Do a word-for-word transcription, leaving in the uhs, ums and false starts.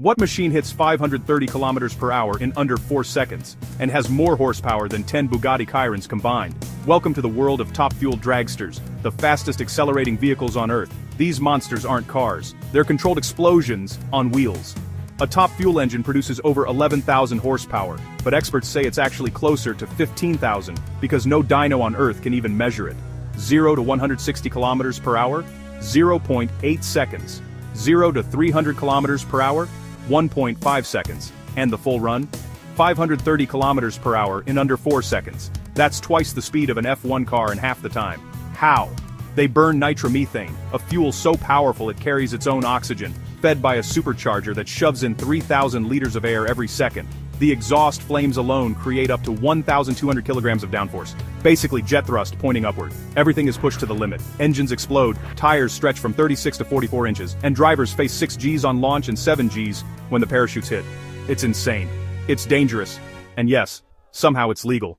What machine hits five hundred thirty kilometers per hour in under four seconds, and has more horsepower than ten Bugatti Chirons combined? Welcome to the world of Top Fuel dragsters, the fastest accelerating vehicles on Earth. These monsters aren't cars, they're controlled explosions on wheels. A Top Fuel engine produces over eleven thousand horsepower, but experts say it's actually closer to fifteen thousand, because no dyno on Earth can even measure it. zero to one hundred sixty kilometers per hour? zero point eight seconds. zero to three hundred kilometers per hour? one point five seconds. And the full run? five hundred thirty kilometers per hour in under four seconds. That's twice the speed of an F one car in half the time. How? They burn nitromethane, a fuel so powerful it carries its own oxygen, fed by a supercharger that shoves in three thousand liters of air every second. The exhaust flames alone create up to one thousand two hundred kilograms of downforce, basically jet thrust pointing upward. Everything is pushed to the limit. Engines explode, tires stretch from thirty-six to forty-four inches, and drivers face six G's on launch and seven G's when the parachutes hit. It's insane. It's dangerous. And yes, somehow it's legal.